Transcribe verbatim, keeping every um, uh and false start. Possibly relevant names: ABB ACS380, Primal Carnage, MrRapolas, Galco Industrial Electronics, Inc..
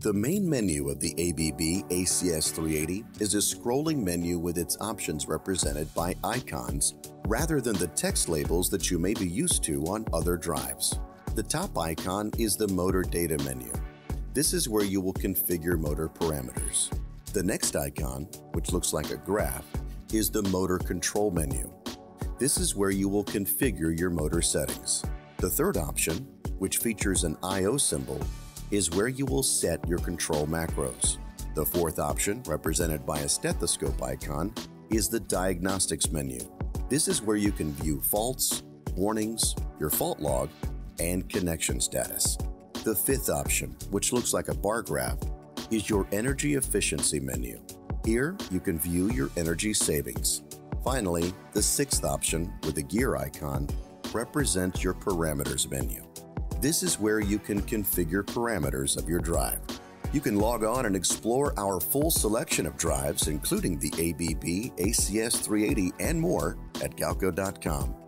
The main menu of the A B B A C S three eighty is a scrolling menu with its options represented by icons rather than the text labels that you may be used to on other drives. The top icon is the motor data menu. This is where you will configure motor parameters. The next icon, which looks like a graph, is the motor control menu. This is where you will configure your motor settings. The third option, which features an I O symbol, is where you will set your control macros. The fourth option, represented by a stethoscope icon, is the diagnostics menu. This is where you can view faults, warnings, your fault log, and connection status. The fifth option, which looks like a bar graph, is your energy efficiency menu. Here, you can view your energy savings. Finally, the sixth option, with the gear icon, represents your parameters menu. This is where you can configure parameters of your drive. You can log on and explore our full selection of drives, including the A B B A C S three eighty and more, at Galco dot com.